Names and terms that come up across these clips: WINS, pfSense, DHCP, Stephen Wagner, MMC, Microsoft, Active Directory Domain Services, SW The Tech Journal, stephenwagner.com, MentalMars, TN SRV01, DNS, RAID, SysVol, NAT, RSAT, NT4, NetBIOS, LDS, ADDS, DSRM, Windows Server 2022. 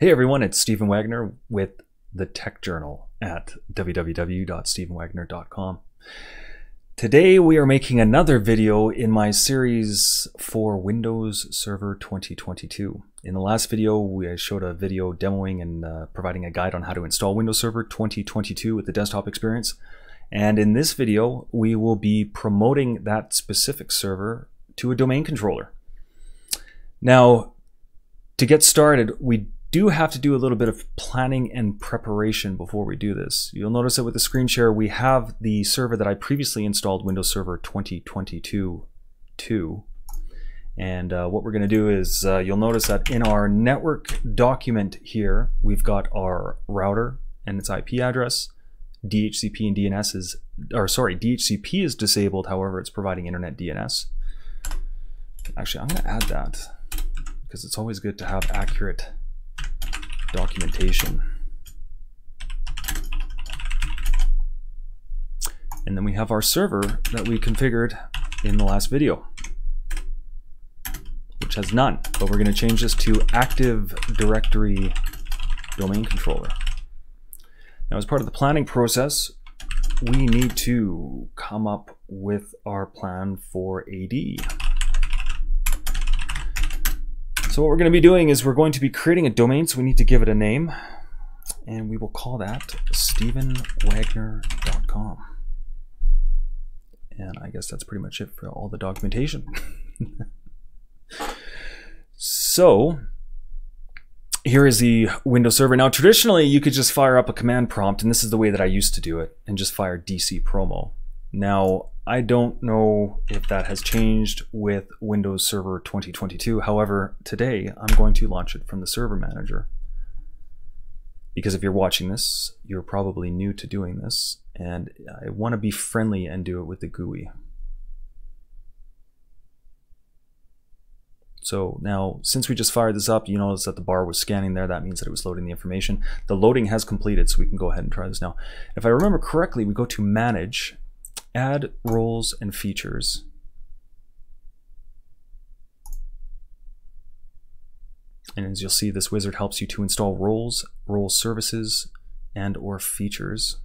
Hey everyone, it's Stephen Wagner with the Tech Journal at www.stephenwagner.com. Today we are making another video in my series for Windows Server 2022. In the last video, I showed a video demoing and providing a guide on how to install Windows Server 2022 with the desktop experience. And in this video, we will be promoting that specific server to a domain controller. Now, to get started, we do have to do a little bit of planning and preparation before we do this. You'll notice that with the screen share, we have the server that I previously installed, Windows Server 2022. And what we're gonna do is, you'll notice that in our network document here, we've got our router and its IP address. DHCP and DNS is, or sorry, DHCP is disabled, however, it's providing internet DNS. Actually, I'm gonna add that because it's always good to have accurate documentation. And then we have our server that we configured in the last video, which has none, but we're going to change this to Active Directory Domain Controller. Now, as part of the planning process, we need to come up with our plan for AD. So what we're going to be doing is we're going to be creating a domain, so we need to give it a name, and we will call that stephenwagner.com. And I guess that's pretty much it for all the documentation. So here is the Windows server. Now, traditionally, you could just fire up a command prompt, and this is the way that I used to do it, and just fire DC promo. Now, I don't know if that has changed with Windows Server 2022. However, today I'm going to launch it from the server manager, because if you're watching this, you're probably new to doing this, and I want to be friendly and do it with the GUI. So now, since we just fired this up, you notice that the bar was scanning there. That means that it was loading the information. The loading has completed, so we can go ahead and try this now. If I remember correctly, we go to Manage, Add Roles and Features. And as you'll see, this wizard helps you to install roles, role services, and or features.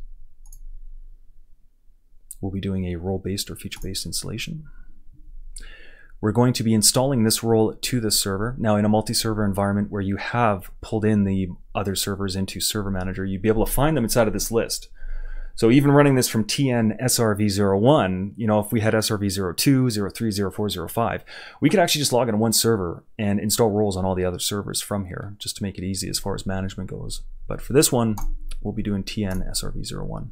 We'll be doing a role-based or feature-based installation. We're going to be installing this role to this server. Now, in a multi-server environment where you have pulled in the other servers into Server Manager, you'd be able to find them inside of this list. So even running this from TN SRV01, you know, if we had SRV02, 03, 04, 05, we could actually just log on one server and install roles on all the other servers from here, just to make it easy as far as management goes. But for this one, we'll be doing TN SRV01.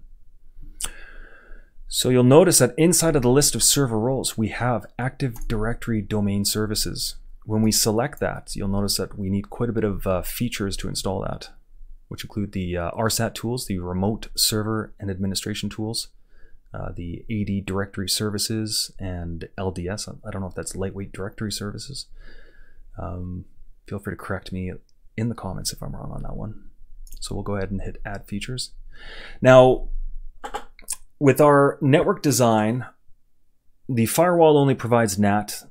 So you'll notice that inside of the list of server roles, we have Active Directory Domain Services. When we select that, you'll notice that we need quite a bit of features to install that, which include the RSAT tools, the remote server and administration tools, the AD directory services, and LDS. I don't know if that's lightweight directory services. Feel free to correct me in the comments if I'm wrong on that one. So we'll go ahead and hit add features. Now, with our network design, the firewall only provides NAT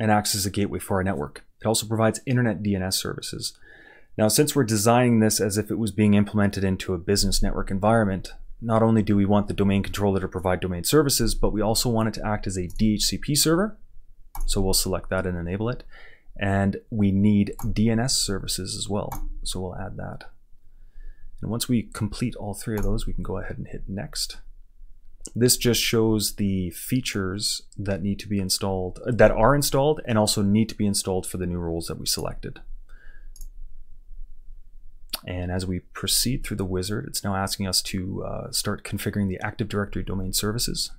and acts as a gateway for our network. It also provides internet DNS services. Now, since we're designing this as if it was being implemented into a business network environment, not only do we want the domain controller to provide domain services, but we also want it to act as a DHCP server. So we'll select that and enable it. And we need DNS services as well. So we'll add that. And once we complete all three of those, we can go ahead and hit next. This just shows the features that need to be installed, that are installed and also need to be installed for the new roles that we selected. And as we proceed through the wizard, it's now asking us to start configuring the Active Directory Domain Services.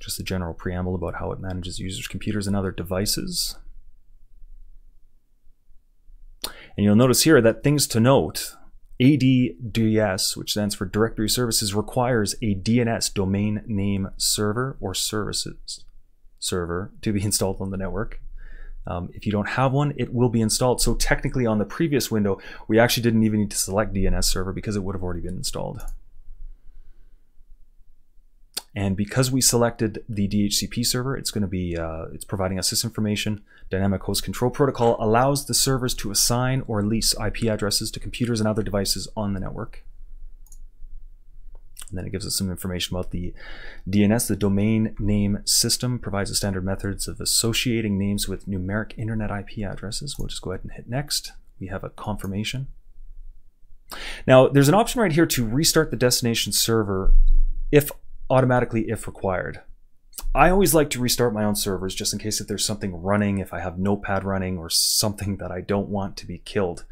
Just a general preamble about how it manages users' computers and other devices. And you'll notice here that things to note, ADDS, which stands for Directory Services, requires a DNS domain name server or services server to be installed on the network. If you don't have one, it will be installed. So technically on the previous window, we actually didn't even need to select DNS server because it would have already been installed. And because we selected the DHCP server, it's going to be it's providing us this information. Dynamic Host Control Protocol allows the servers to assign or lease IP addresses to computers and other devices on the network. And then it gives us some information about the DNS, the domain name system, provides the standard methods of associating names with numeric internet IP addresses. We'll just go ahead and hit next. We have a confirmation. Now, there's an option right here to restart the destination server automatically if required. I always like to restart my own servers just in case if there's something running, if I have Notepad running or something that I don't want to be killed.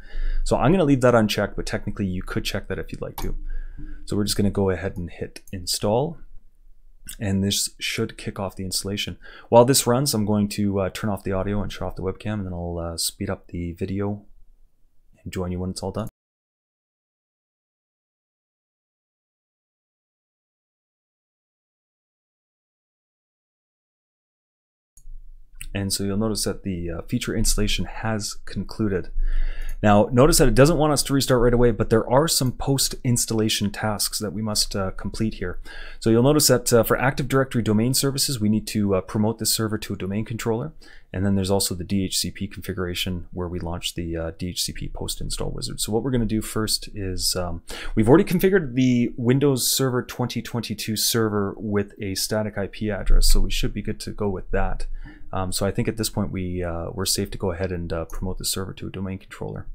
So I'm going to leave that unchecked, but technically you could check that if you'd like to. So we're just going to go ahead and hit install, and this should kick off the installation. While this runs, I'm going to turn off the audio and shut off the webcam, and then I'll speed up the video and join you when it's all done. And so you'll notice that the feature installation has concluded. Now, notice that it doesn't want us to restart right away, but there are some post-installation tasks that we must complete here. So you'll notice that for Active Directory Domain Services, we need to promote this server to a domain controller. And then there's also the DHCP configuration where we launch the DHCP post-install wizard. So what we're going to do first is we've already configured the Windows Server 2022 server with a static IP address, so we should be good to go with that. So I think at this point we're safe to go ahead and promote the server to a domain controller.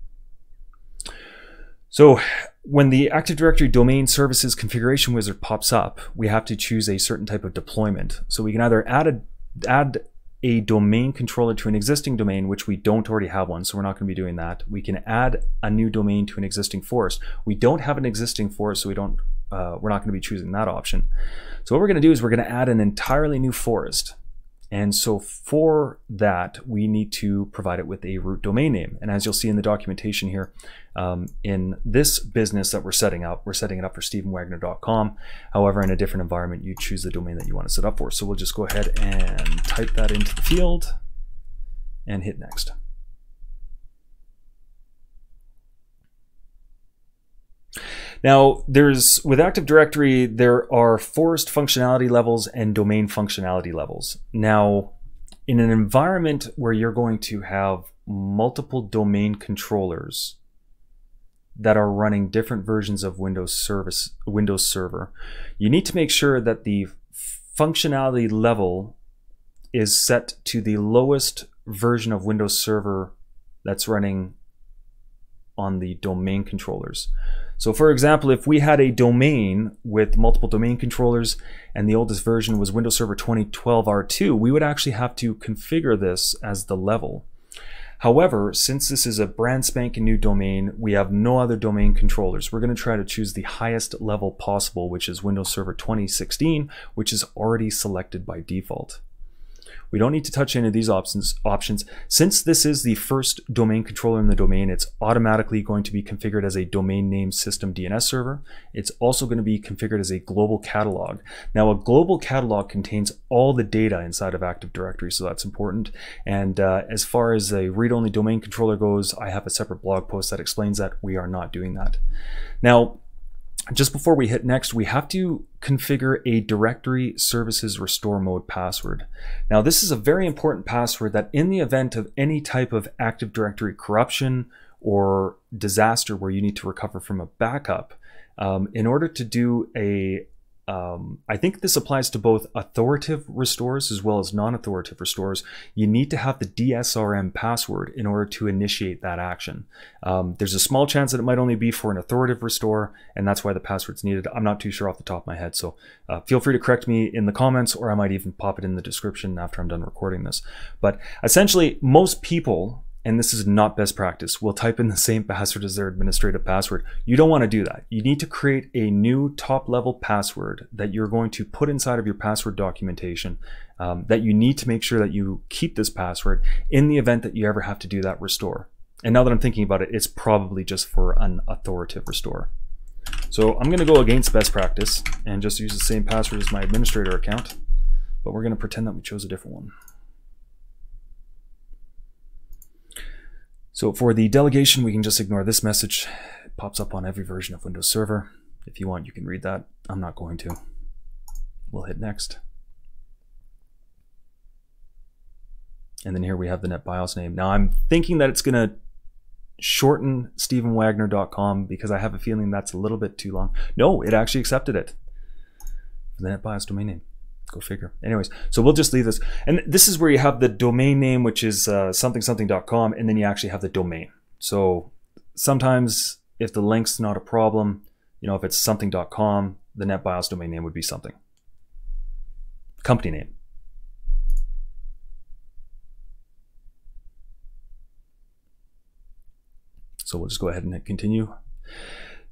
So when the Active Directory Domain Services configuration wizard pops up, we have to choose a certain type of deployment. So we can either add a domain controller to an existing domain, which we don't already have one, so we're not going to be doing that. We can add a new domain to an existing forest. We don't have an existing forest, so we don't we're not going to be choosing that option. So what we're going to do is we're going to add an entirely new forest. And so for that, we need to provide it with a root domain name. And as you'll see in the documentation here, in this business that we're setting it up for stephenwagner.com. However, in a different environment, you choose the domain that you want to set up for. So we'll just go ahead and type that into the field and hit next. Now, with Active Directory, there are forest functionality levels and domain functionality levels. Now, in an environment where you're going to have multiple domain controllers that are running different versions of Windows Server, you need to make sure that the functionality level is set to the lowest version of Windows Server that's running on the domain controllers. So for example, if we had a domain with multiple domain controllers and the oldest version was Windows Server 2012 R2, we would actually have to configure this as the level. However, since this is a brand spanking new domain, we have no other domain controllers. We're going to try to choose the highest level possible, which is Windows Server 2016, which is already selected by default. We don't need to touch any of these options. Since this is the first domain controller in the domain, it's automatically going to be configured as a domain name system DNS server. It's also going to be configured as a global catalog. Now, a global catalog contains all the data inside of Active Directory, so that's important. And as far as a read-only domain controller goes, I have a separate blog post that explains that. We are not doing that. Now, just before we hit next, we have to configure a directory services restore mode password. Now, this is a very important password that in the event of any type of Active Directory corruption or disaster where you need to recover from a backup, in order to do a, I think this applies to both authoritative restores as well as non-authoritative restores, you need to have the DSRM password in order to initiate that action. There's a small chance that it might only be for an authoritative restore, and that's why the password's needed. I'm not too sure off the top of my head, so feel free to correct me in the comments, or I might even pop it in the description after I'm done recording this. But essentially, most people, and this is not best practice, will type in the same password as their administrative password. You don't want to do that. You need to create a new top-level password that you're going to put inside of your password documentation, that you need to make sure that you keep this password in the event that you ever have to do that restore. And now that I'm thinking about it, it's probably just for an authoritative restore. So I'm going to go against best practice and just use the same password as my administrator account, but we're going to pretend that we chose a different one. So for the delegation, we can just ignore this message. It pops up on every version of Windows Server. If you want, you can read that. I'm not going to. We'll hit next. And then here we have the NetBIOS name. Now I'm thinking that it's going to shorten stephenwagner.com because I have a feeling that's a little bit too long. No, it actually accepted it. The NetBIOS domain name. Go figure. Anyways, so we'll just leave this. And this is where you have the domain name, which is something.com, and then you actually have the domain. So sometimes if the link's not a problem, you know, if it's something.com, the NetBIOS domain name would be something. Company name. So we'll just go ahead and continue.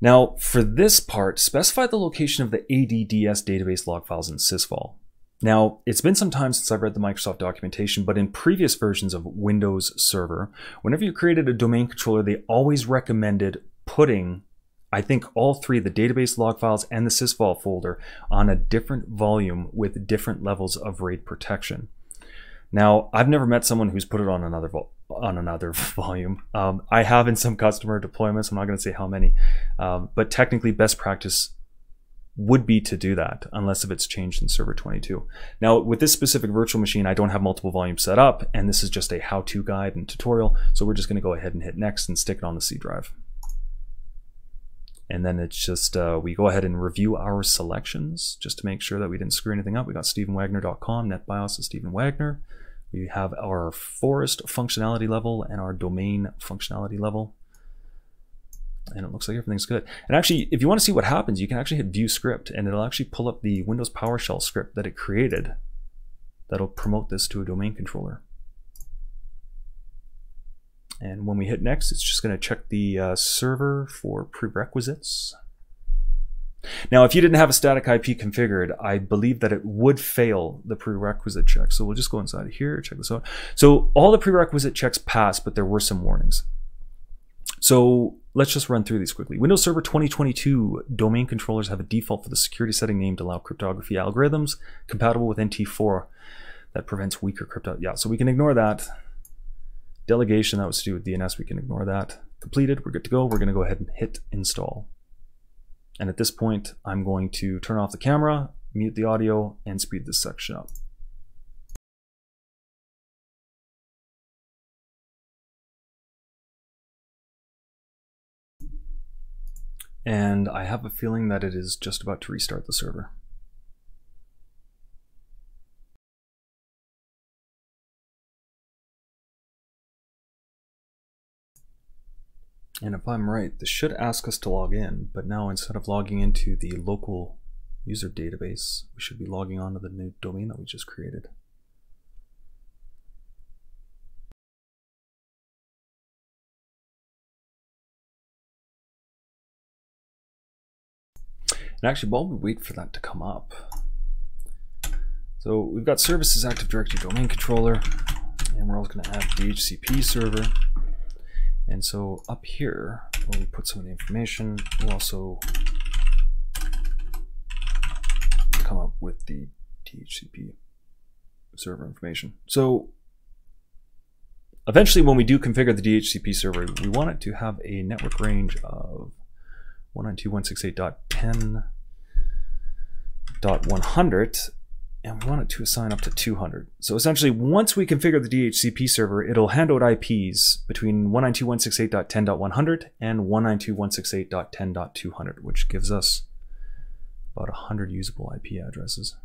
Now for this part, specify the location of the ADDS database log files in SysVol. Now it's been some time since I've read the Microsoft documentation, but in previous versions of Windows Server, whenever you created a domain controller, they always recommended putting, I think, all three, the database log files and the SysVol folder on a different volume with different levels of RAID protection. Now, I've never met someone who's put it on another volume. I have in some customer deployments, I'm not gonna say how many, but technically best practice would be to do that, unless if it's changed in Server 22. Now, with this specific virtual machine, I don't have multiple volumes set up, and this is just a how-to guide and tutorial, so we're just gonna go ahead and hit next and stick it on the C drive. And then it's just, we go ahead and review our selections just to make sure that we didn't screw anything up. We got stephenwagner.com, NetBIOS is Stephen Wagner. We have our forest functionality level and our domain functionality level. And it looks like everything's good. And actually, if you want to see what happens, you can actually hit view script and it'll actually pull up the Windows PowerShell script that it created that'll promote this to a domain controller. And when we hit next, it's just going to check the server for prerequisites. Now, if you didn't have a static IP configured, I believe that it would fail the prerequisite check. So we'll just go inside of here, check this out. So all the prerequisite checks passed, but there were some warnings. So let's just run through these quickly. Windows Server 2022 domain controllers have a default for the security setting named to allow cryptography algorithms compatible with NT4 that prevents weaker crypto. Yeah, so we can ignore that. Delegation, that was to do with DNS, we can ignore that. Completed, we're good to go. We're gonna go ahead and hit install. And at this point, I'm going to turn off the camera, mute the audio, and speed this section up. And I have a feeling that it is just about to restart the server. And if I'm right, this should ask us to log in, but now instead of logging into the local user database, we should be logging onto the new domain that we just created. And actually, while we wait for that to come up, so we've got services, Active Directory Domain Controller, and we're also going to add DHCP server. And so up here, when we put some of the information, we'll also come up with the DHCP server information. So eventually when we do configure the DHCP server, we want it to have a network range of 192.168.10.100. And we want it to assign up to 200. So essentially, once we configure the DHCP server, it'll hand out IPs between 192.168.10.100 and 192.168.10.200, which gives us about 100 usable IP addresses.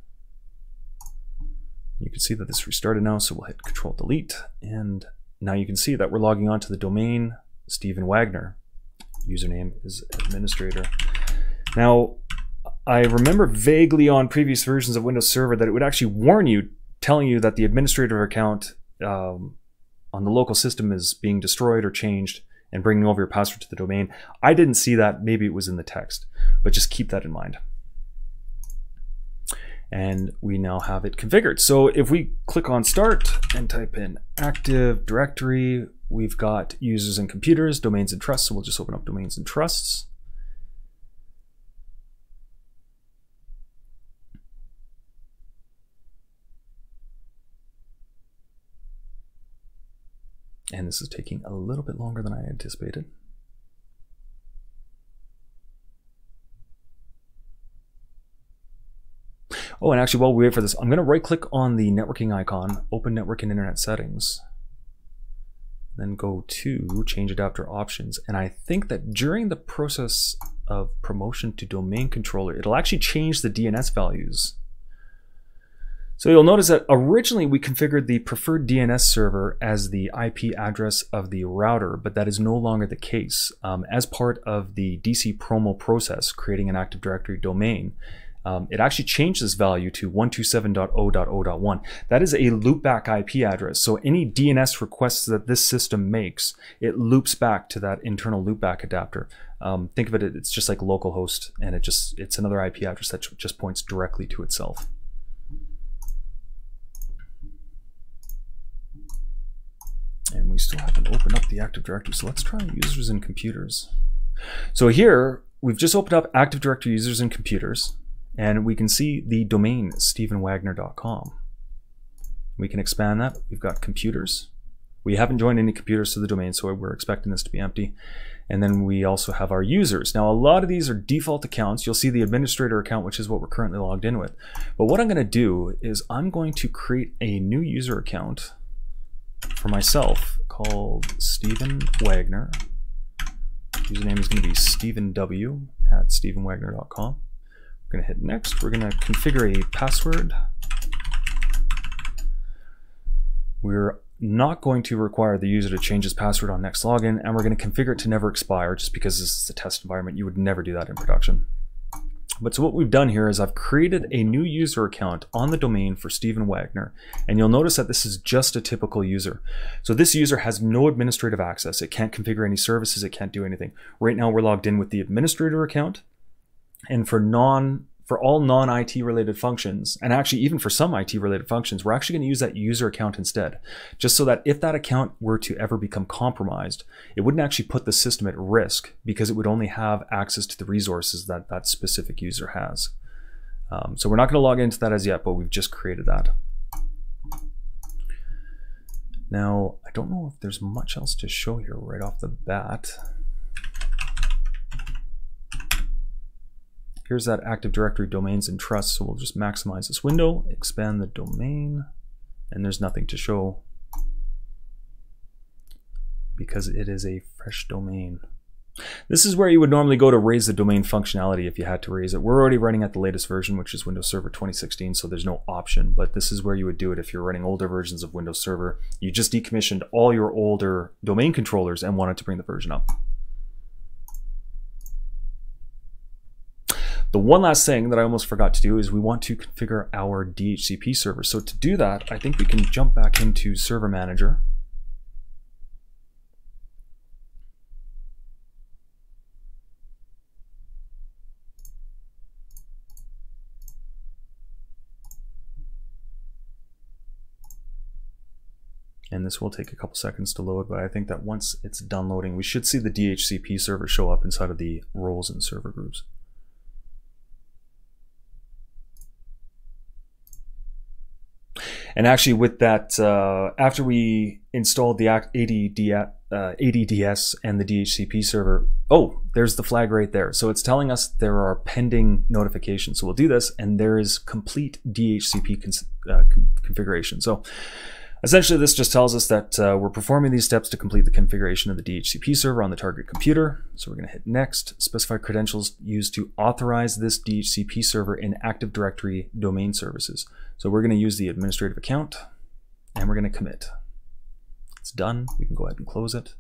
You can see that this restarted now, so we'll hit Control Delete. And now you can see that we're logging on to the domain, Stephen Wagner. Username is administrator. Now, I remember vaguely on previous versions of Windows Server that it would actually warn you, telling you that the administrator account on the local system is being destroyed or changed and bringing over your password to the domain. I didn't see that, maybe it was in the text, but just keep that in mind. And we now have it configured. So if we click on Start and type in Active Directory, we've got users and computers, domains and trusts, so we'll just open up domains and trusts. And this is taking a little bit longer than I anticipated. Oh, and actually, while we wait for this, I'm going to right click on the networking icon, open network and internet settings, then go to change adapter options. And I think that during the process of promotion to domain controller, it'll actually change the DNS values. So you'll notice that originally we configured the preferred DNS server as the IP address of the router, but that is no longer the case. As part of the DC promo process, creating an Active Directory domain, it actually changed this value to 127.0.0.1. That is a loopback IP address. So any DNS requests that this system makes, it loops back to that internal loopback adapter. Think of it, it's just like localhost, and it's another IP address that just points directly to itself. And we still haven't opened up the Active Directory, so let's try users and computers. So here, we've just opened up Active Directory users and computers. And we can see the domain stephenwagner.com. We can expand that. We've got computers. We haven't joined any computers to the domain, so we're expecting this to be empty. And then we also have our users. Now, a lot of these are default accounts. You'll see the administrator account, which is what we're currently logged in with. But what I'm going to do is I'm going to create a new user account for myself called Stephen Wagner. Username is going to be stephenw@stephenwagner.com. We're going to hit next. We're going to configure a password. We're not going to require the user to change his password on next login, and we're going to configure it to never expire, just because this is a test environment. You would never do that in production. But so what we've done here is I've created a new user account on the domain for Stephen Wagner, and you'll notice that this is just a typical user. So this user has no administrative access. It can't configure any services. It can't do anything. Right now we're logged in with the administrator account. And for all non IT related functions, and actually even for some IT related functions, we're actually going to use that user account instead, just so that if that account were to ever become compromised, it wouldn't actually put the system at risk, because it would only have access to the resources that that specific user has. So we're not going to log into that as yet, but we've just created that. Now, I don't know if there's much else to show here right off the bat. Here's that Active Directory domains and trusts. So we'll just maximize this window, expand the domain, and there's nothing to show because it is a fresh domain. This is where you would normally go to raise the domain functionality if you had to raise it. We're already running at the latest version, which is Windows Server 2016, so there's no option, but this is where you would do it if you're running older versions of Windows Server. You just decommissioned all your older domain controllers and wanted to bring the version up. The one last thing that I almost forgot to do is we want to configure our DHCP server. So to do that, I think we can jump back into Server Manager. And this will take a couple seconds to load, but I think that once it's done loading, we should see the DHCP server show up inside of the roles and server groups. And actually with that, after we installed the ADDS and the DHCP server, oh, there's the flag right there. So it's telling us there are pending notifications. So we'll do this, and there is complete DHCP configuration. So essentially this just tells us that we're performing these steps to complete the configuration of the DHCP server on the target computer. So we're going to hit next, specify credentials used to authorize this DHCP server in Active Directory Domain Services. So we're going to use the administrative account, and we're going to commit. It's done. We can go ahead and close it.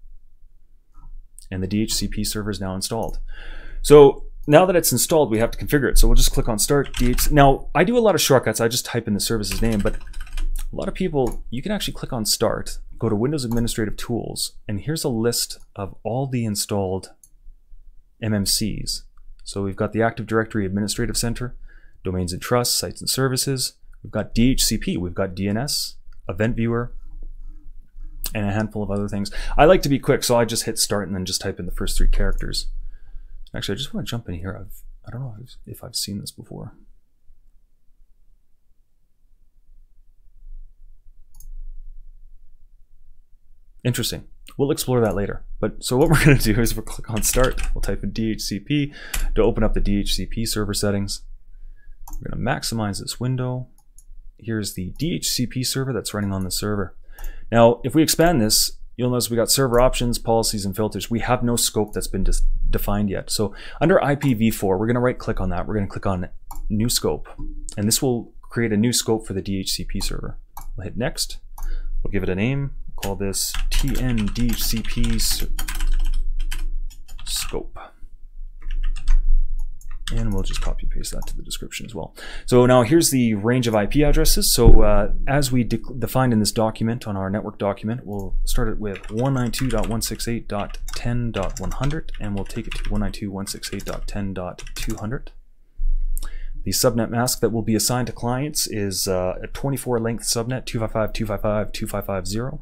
And the DHCP server is now installed. So now that it's installed, we have to configure it. So we'll just click on Start DHCP. Now, I do a lot of shortcuts. I just type in the service's name, but a lot of people, you can actually click on Start, go to Windows Administrative Tools, and here's a list of all the installed MMCs. So we've got the Active Directory Administrative Center, Domains and Trusts, Sites and Services. We've got DHCP, we've got DNS, Event Viewer, and a handful of other things. I like to be quick, so I just hit Start and then just type in the first three characters. Actually, I just want to jump in here. I don't know if I've seen this before. Interesting. We'll explore that later. But so what we're going to do is we'll click on Start. We'll type in DHCP to open up the DHCP server settings. We're going to maximize this window. Here's the DHCP server that's running on the server. Now, if we expand this, you'll notice we got server options, policies, and filters. We have no scope that's been defined yet. So under IPv4, we're going to right click on that. We're going to click on new scope, and this will create a new scope for the DHCP server. We'll hit next. We'll give it a name. We'll call this TN DHCP scope. And we'll just copy paste that to the description as well. So now here's the range of IP addresses. So as we defined in this document, on our network document, we'll start it with 192.168.10.100, and we'll take it to 192.168.10.200. The subnet mask that will be assigned to clients is a 24-length subnet, 255.255.255.0.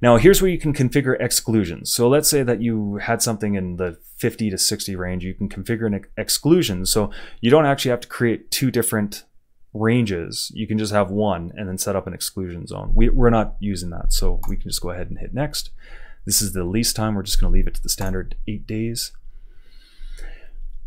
Now here's where you can configure exclusions. So let's say that you had something in the 50 to 60 range, you can configure an exclusion. So you don't actually have to create two different ranges. You can just have one and then set up an exclusion zone. We're not using that, so we can just go ahead and hit next. This is the lease time. We're just going to leave it to the standard 8 days.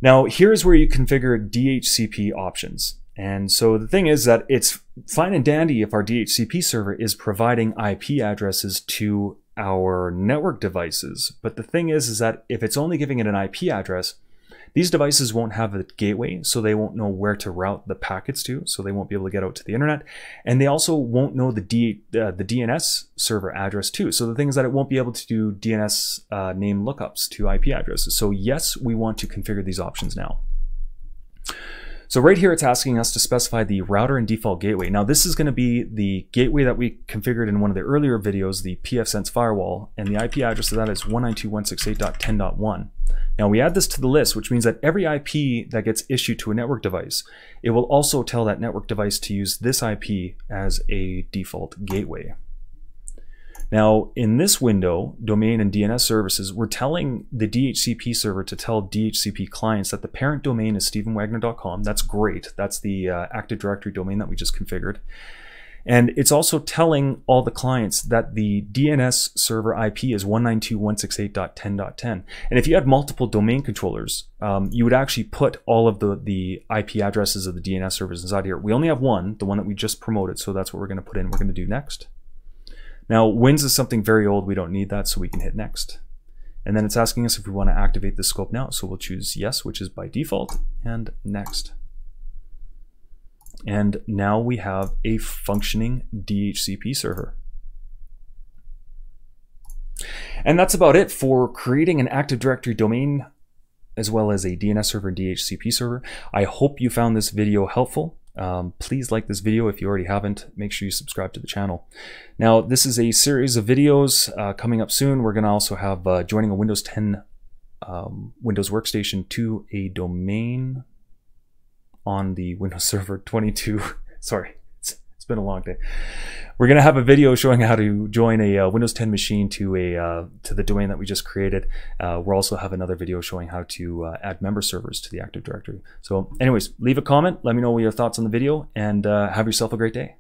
Now here's where you configure DHCP options. And so the thing is that it's fine and dandy if our DHCP server is providing IP addresses to our network devices. But the thing is that if it's only giving it an IP address, these devices won't have a gateway, so they won't know where to route the packets to, so they won't be able to get out to the internet. And they also won't know the DNS server address too. So the thing is that it won't be able to do DNS name lookups to IP addresses. So yes, we want to configure these options now. So right here, it's asking us to specify the router and default gateway. Now this is going to be the gateway that we configured in one of the earlier videos, the pfSense firewall, and the IP address of that is 192.168.10.1. Now we add this to the list, which means that every IP that gets issued to a network device, it will also tell that network device to use this IP as a default gateway. Now in this window, domain and DNS services, we're telling the DHCP server to tell DHCP clients that the parent domain is stephenwagner.com. That's great. That's the Active Directory domain that we just configured. And it's also telling all the clients that the DNS server IP is 192.168.10.10. And if you had multiple domain controllers, you would actually put all of the IP addresses of the DNS servers inside here. We only have one, the one that we just promoted. So that's what we're going to put in. We're going to do next. Now, WINS is something very old. We don't need that, so we can hit next. And then it's asking us if we want to activate the scope now. So we'll choose yes, which is by default, and next. And now we have a functioning DHCP server. And that's about it for creating an Active Directory domain as well as a DNS server and DHCP server. I hope you found this video helpful. Please like this video if you already haven't. Make sure you subscribe to the channel. Now, this is a series of videos coming up soon. We're going to also have joining a Windows 10 Windows Workstation to a domain on the Windows Server 22. Sorry, it's been a long day. We're going to have a video showing how to join a Windows 10 machine to the domain that we just created. We'll also have another video showing how to add member servers to the Active Directory. So anyways, leave a comment. Let me know what your thoughts on the video, and have yourself a great day.